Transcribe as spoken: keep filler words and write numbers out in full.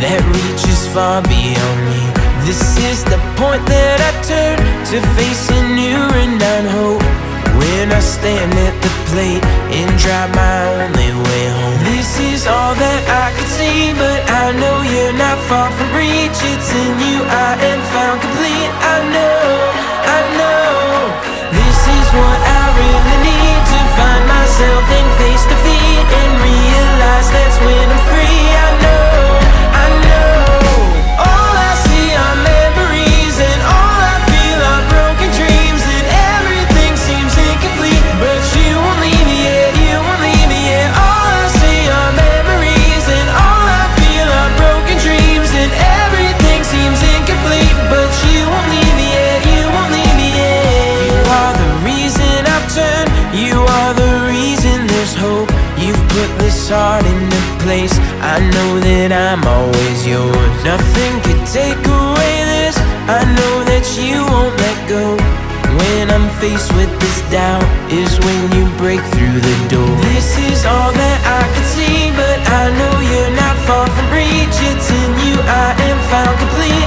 that reaches far beyond me. This is the point that I turn to face a new and hope, when I stand at the plate and drive my only way home. This is all that I could see, but I know you're not far from reach. It's in you I am found complete. I know, I know, this is what I really need, to find myself and face defeat and realize that's when I'm free. I know, I know, all I see are memories, and all I feel are broken dreams, and everything seems incomplete, but you won't leave me yet, you won't leave me yet. All I see are memories, and all I feel are broken dreams, and everything seems incomplete, but you won't leave me yet, you won't leave me yet. You are the reason I've turned, you are the reason there's hope. You've put this heart into place, I know that I'm always yours. Nothing could take away this, I know that you won't let go. When I'm faced with this doubt is when you break through the door. This is all that I could see, but I know you're not far from reach. It's in you I am found complete.